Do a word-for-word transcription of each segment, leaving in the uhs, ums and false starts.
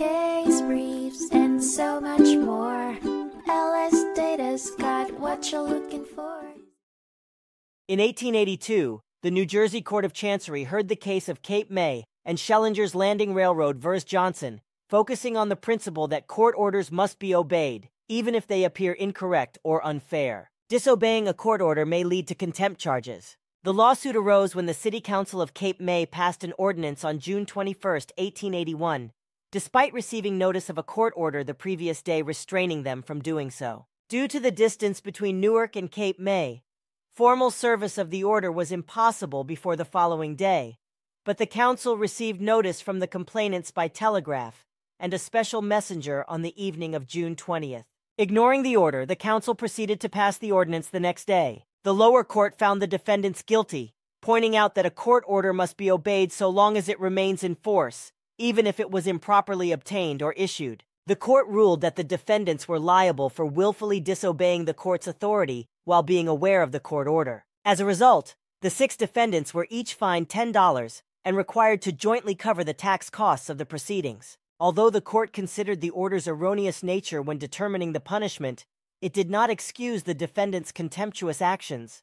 case briefs, and so much more. L S Data's got what you're looking for. In eighteen eighty-two, the New Jersey Court of Chancery heard the case of Cape May and Schellinger's Landing Railroad versus Johnson, focusing on the principle that court orders must be obeyed, even if they appear incorrect or unfair. Disobeying a court order may lead to contempt charges. The lawsuit arose when the City Council of Cape May passed an ordinance on June twenty-first, eighteen eighty-one, despite receiving notice of a court order the previous day restraining them from doing so. Due to the distance between Newark and Cape May, formal service of the order was impossible before the following day, but the council received notice from the complainants by telegraph and a special messenger on the evening of June twentieth. Ignoring the order, the council proceeded to pass the ordinance the next day. The lower court found the defendants guilty, pointing out that a court order must be obeyed so long as it remains in force, even if it was improperly obtained or issued. The court ruled that the defendants were liable for willfully disobeying the court's authority while being aware of the court order. As a result, the six defendants were each fined ten dollars and required to jointly cover the tax costs of the proceedings. Although the court considered the order's erroneous nature when determining the punishment, it did not excuse the defendants' contemptuous actions.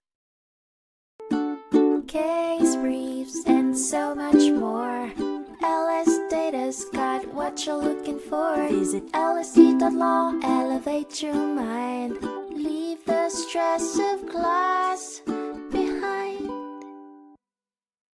Case briefs and so much more. L S Data's got what you're looking for. Visit L S D dot law, elevate your mind, leave the stress of class.